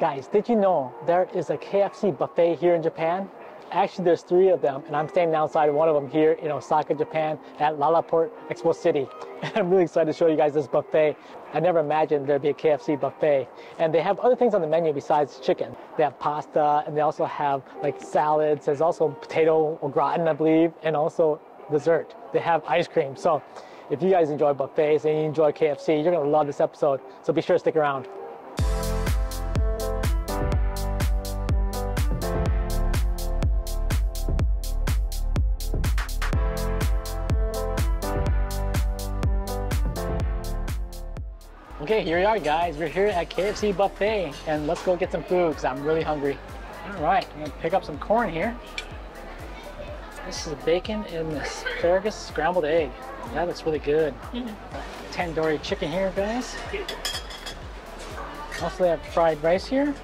Guys, did you know there is a KFC buffet here in Japan? Actually, there's three of them, and I'm standing outside one of them here in Osaka, Japan, at Lalaport Expo City. And I'm really excited to show you guys this buffet. I never imagined there'd be a KFC buffet. And they have other things on the menu besides chicken. They have pasta, and they also have like salads. There's also potato au gratin, I believe, and also dessert. They have ice cream. So if you guys enjoy buffets and you enjoy KFC, you're gonna love this episode. So be sure to stick around. Okay, here we are guys, we're here at KFC Buffet, and let's go get some food because I'm really hungry. Alright, I'm going to pick up some corn here. This is bacon and asparagus scrambled egg. That looks really good. Tandoori chicken here guys. Also they have fried rice here.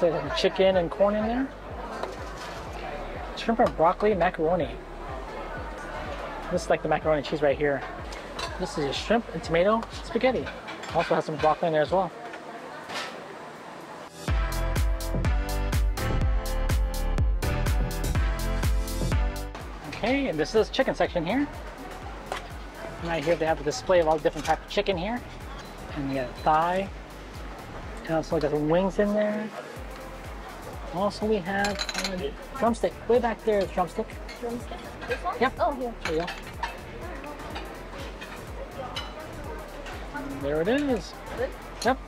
There's some chicken and corn in there. Shrimp and broccoli macaroni. This is like the macaroni and cheese right here. This is a shrimp and tomato spaghetti. Also has some broccoli in there as well. Okay, and this is the chicken section here. Right here they have a display of all the different types of chicken here. And they got a thigh. And also got some wings in there. Also we have a drumstick. Way back there is drumstick. Drumstick? This one? Yep. Oh, here. There you go. There it is. Good? Yep.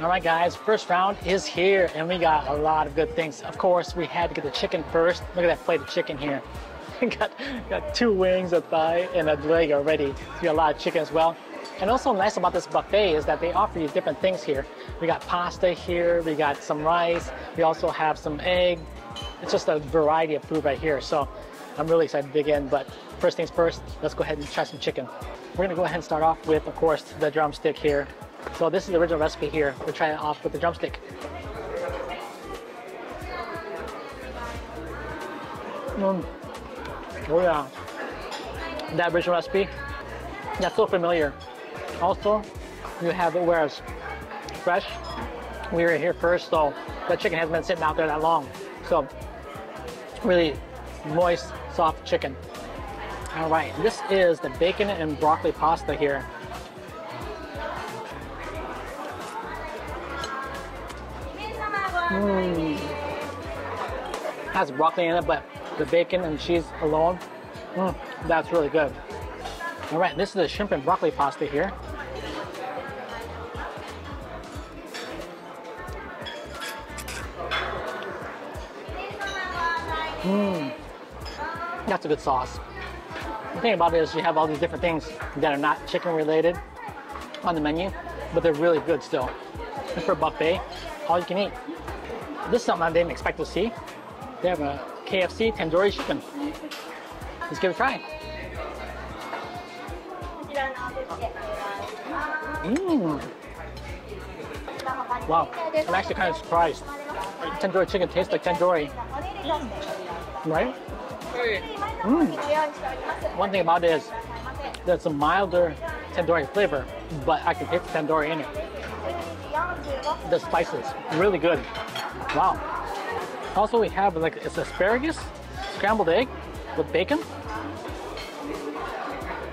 All right, guys, first round is here, and we got a lot of good things. Of course, we had to get the chicken first. Look at that plate of chicken here. We got two wings, a thigh, and a leg already. So we got a lot of chicken as well. And also nice about this buffet is that they offer you different things here. We got pasta here. We got some rice. We also have some egg. It's just a variety of food right here. So I'm really excited to dig in, but first things first, let's go ahead and try some chicken. We're gonna go ahead and start off with, of course, the drumstick here. So this is the original recipe here. We'll try it off with the drumstick. Oh yeah, that original recipe, that's so familiar. Also, you have it where it's fresh. We were here first, so the chicken hasn't been sitting out there that long. So really moist, soft chicken. All right, this is the bacon and broccoli pasta here. Has broccoli in it, but the bacon and cheese alone, that's really good. All right, this is the shrimp and broccoli pasta here. That's a good sauce. The thing about it is you have all these different things that are not chicken related on the menu, but they're really good still. And for a buffet, all you can eat. This is something I didn't expect to see. They have a KFC tandoori chicken. Let's give it a try. Wow, I'm actually kind of surprised. Tandoori chicken tastes like tandoori. Right? One thing about it is there's a milder tandoori flavor, but I can taste the tandoori in it. The spices, really good. Wow. Also, we have like it's asparagus, scrambled egg with bacon.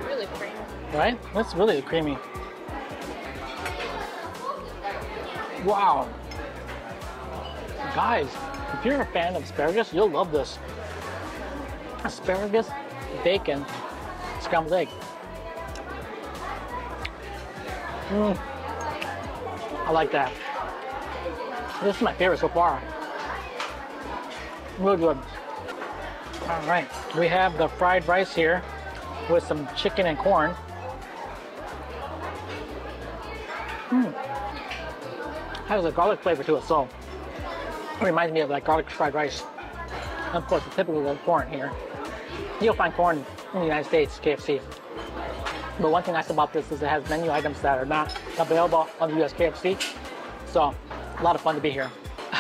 Really creamy. Right? That's really creamy. Wow. Guys, if you're a fan of asparagus, you'll love this. Asparagus, bacon, scrambled egg. I like that. This is my favorite so far. Really good. All right, we have the fried rice here with some chicken and corn. Has a garlic flavor to it, so it reminds me of like garlic fried rice. And of course, the typical corn here. You'll find corn in the United States, KFC. But one thing nice about this is it has menu items that are not available on the US KFC. So, a lot of fun to be here.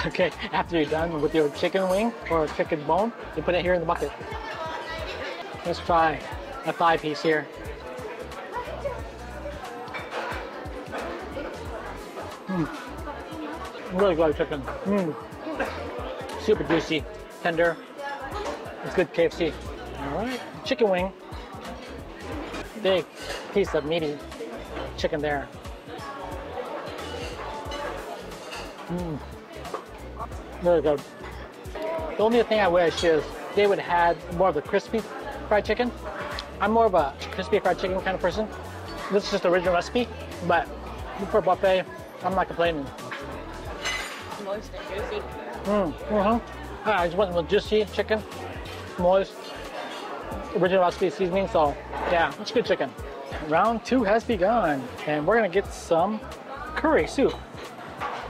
Okay, after you're done with your chicken wing or chicken bone, you put it here in the bucket. Let's try a thigh piece here. Really good chicken. Super juicy, tender. It's good KFC. All right, chicken wing. Big piece of meaty chicken there. Really good. The only thing I wish is they would have more of the crispy fried chicken. I'm more of a crispy fried chicken kind of person. This is just the original recipe, but for buffet, I'm not complaining. Moist and juicy. I just went with juicy chicken, moist, original recipe seasoning, so yeah, it's good chicken. Round two has begun, and we're gonna get some curry soup.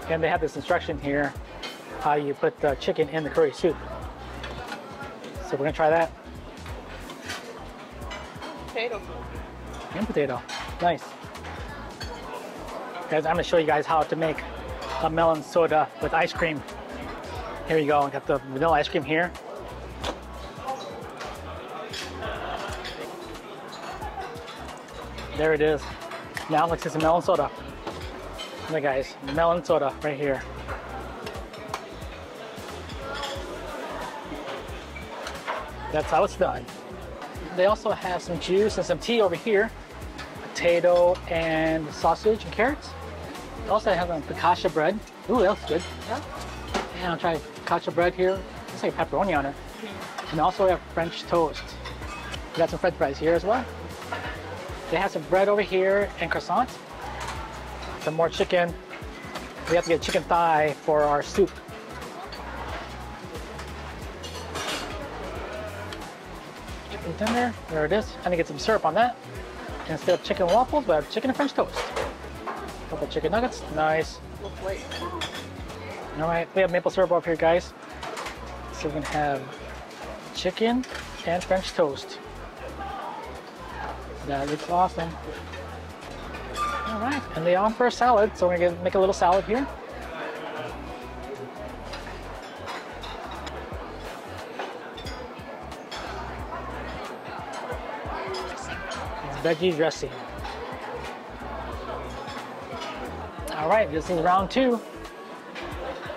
And they have this instruction here, how you put the chicken in the curry soup. So we're gonna try that. Potato. And potato, nice. Guys, I'm gonna show you guys how to make a melon soda with ice cream. Here we go, I got the vanilla ice cream here. There it is. Now let's get some melon soda. Look guys, melon soda right here. That's how it's done. They also have some juice and some tea over here. Potato and sausage and carrots. They also have a focaccia bread. Ooh, that looks good. Yeah. And I'll try focaccia bread here. It's like pepperoni on it. And also we have French toast. We got some French fries here as well. They have some bread over here and croissant. Some more chicken. We have to get chicken thigh for our soup. Chicken tender, there it is. Trying to get some syrup on that. And instead of chicken waffles, we have chicken and French toast. A couple chicken nuggets, nice. All right, we have maple syrup over here, guys. So we're gonna have chicken and French toast. That looks awesome. All right, and they offer a salad, so we're gonna make a little salad here. It's veggie dressing. All right, this is round two.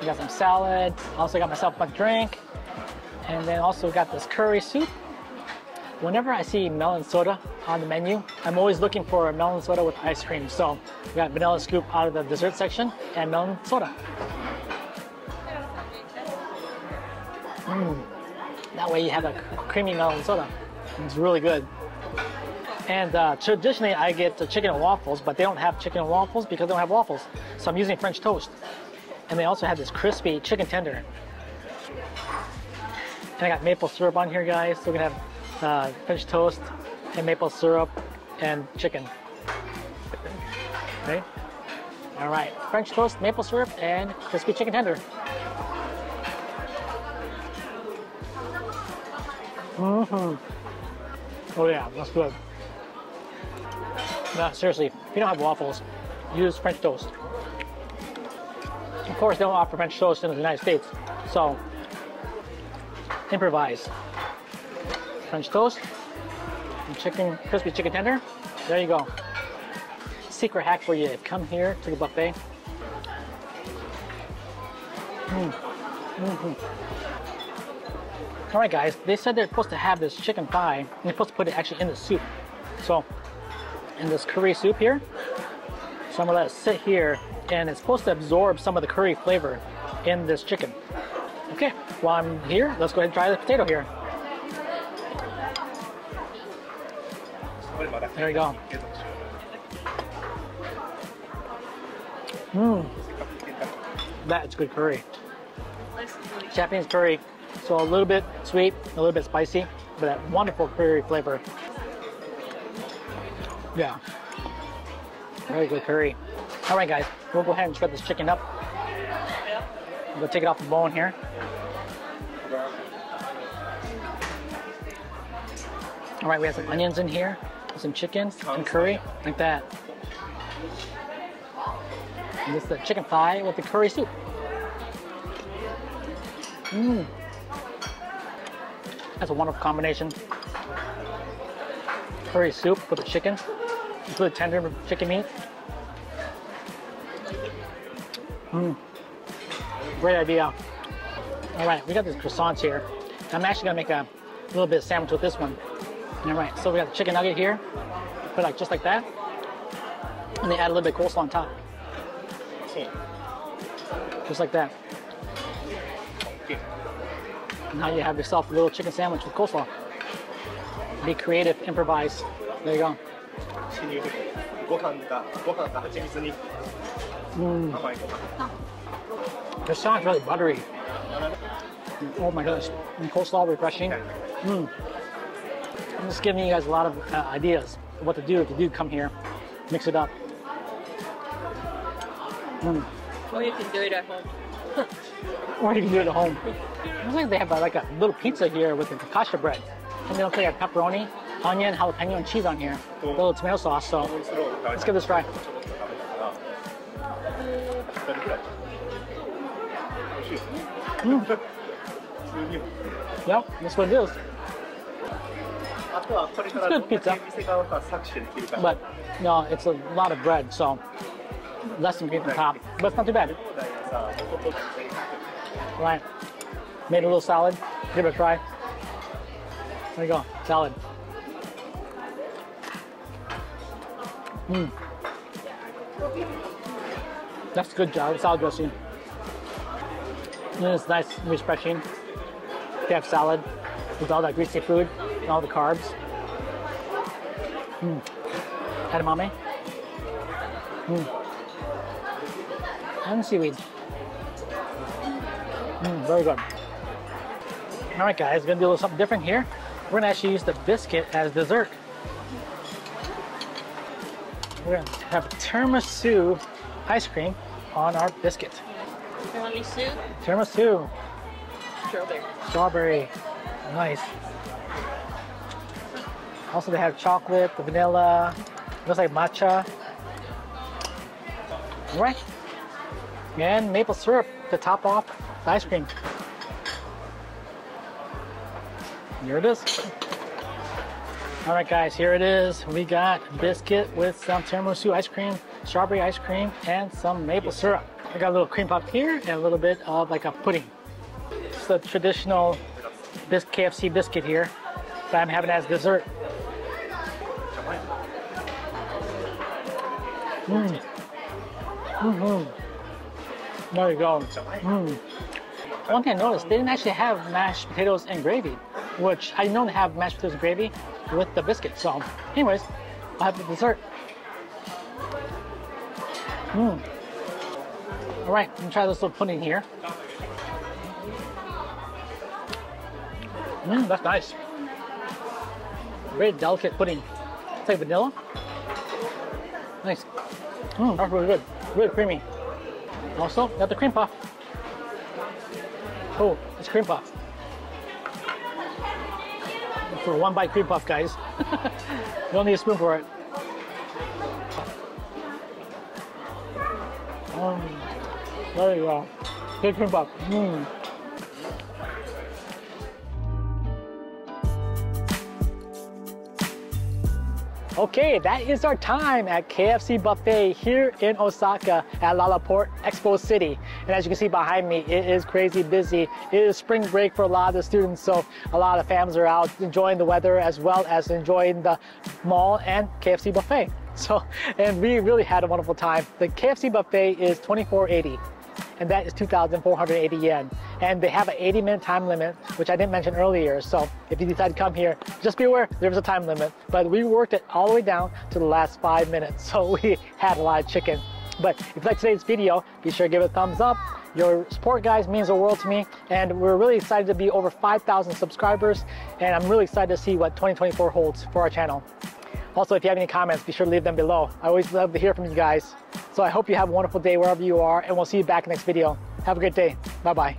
We got some salad. Also got myself a drink, and then also got this curry soup. Whenever I see melon soda on the menu, I'm always looking for a melon soda with ice cream. So we got vanilla scoop out of the dessert section and melon soda. That way you have a creamy melon soda. It's really good. And traditionally I get the chicken and waffles, but they don't have chicken and waffles because they don't have waffles. So I'm using French toast. And they also have this crispy chicken tender. And I got maple syrup on here, guys. So we're gonna have French toast and maple syrup and chicken. Okay. All right, French toast, maple syrup, and crispy chicken tender. Oh yeah, that's good. No, seriously, if you don't have waffles, use French toast. Of course, they don't offer French toast in the United States, so improvise. French toast, and chicken, crispy chicken tender. There you go. Secret hack for you. Come here to the buffet. All right, guys. They said they're supposed to have this chicken thigh, and they're supposed to put it actually in the soup. So, in this curry soup here. So I'm gonna let it sit here, and it's supposed to absorb some of the curry flavor in this chicken. Okay, while I'm here, let's go ahead and try the potato here. There we go. That's good curry. Japanese curry, so a little bit sweet, a little bit spicy, but that wonderful curry flavor. Yeah, very good curry. All right, guys, we'll go ahead and shred this chicken up. We'll take it off the bone here. All right, we have some onions in here, some chicken and curry, like that. And this is the chicken thigh with the curry soup. That's a wonderful combination. Curry soup with the chicken. It's really tender chicken meat. Great idea. All right, we got these croissants here. I'm actually gonna make a little bit of sandwich with this one. All right, so we got the chicken nugget here, but like just like that, and they add a little bit of coleslaw on top. See, just like that. Now you have yourself a little chicken sandwich with coleslaw. Be creative, improvise. There you go. This sounds really buttery. Oh my gosh, and coleslaw refreshing. I'm just giving you guys a lot of ideas of what to do if you do come here. Mix it up. Or you can do it at home. Or you can do it at home. It looks like they have like a little pizza here with the focaccia bread. And they don't have pepperoni, onion, jalapeno, and cheese on here. A little tomato sauce, so let's give this a try. Yep, that's what it is. It's good pizza. But no, it's a lot of bread, so less than on top. But it's not too bad. Right. Made a little salad. Give it a try. There you go. Salad. That's good job. Salad dressing. And it's nice and refreshing to have salad with all that greasy food and all the carbs. Edamame. And seaweed. Very good. All right, guys, gonna do a little something different here. We're gonna actually use the biscuit as dessert. We're gonna have tiramisu ice cream on our biscuit. Tiramisu. Tiramisu. Strawberry. Strawberry. Nice. Also, they have chocolate, the vanilla. It looks like matcha. All right. And maple syrup to top off the ice cream. Here it is. All right, guys, here it is. We got biscuit with some tiramisu ice cream, strawberry ice cream, and some maple syrup. I got a little cream puff here and a little bit of like a pudding. It's the traditional KFC biscuit here that I'm having as dessert. There you go. One thing I noticed, they didn't actually have mashed potatoes and gravy, which I know they have mashed potatoes and gravy with the biscuit. So anyways, I'll have the dessert. All right, I'm gonna try this little pudding here. That's nice. Very delicate pudding. It's like vanilla. Nice. That's really good. Really creamy. Also, got the cream puff. Oh, it's cream puff. For one bite cream puff, guys. You don't need a spoon for it. There you go. Good cream puff. Okay, that is our time at KFC Buffet here in Osaka at Lalaport Expo City. And as you can see behind me, it is crazy busy. It is spring break for a lot of the students, so a lot of families are out enjoying the weather as well as enjoying the mall and KFC Buffet. So, and we really had a wonderful time. The KFC Buffet is $24.80, and that is 2,480 yen. And they have an 80-minute time limit, which I didn't mention earlier. So if you decide to come here, just be aware there's a time limit. But we worked it all the way down to the last 5 minutes. So we had a lot of chicken. But if you like today's video, be sure to give it a thumbs up. Your support, guys, means the world to me. And we're really excited to be over 5,000 subscribers. And I'm really excited to see what 2024 holds for our channel. Also, if you have any comments, be sure to leave them below. I always love to hear from you guys. So I hope you have a wonderful day wherever you are, and we'll see you back next video. Have a great day. Bye-bye.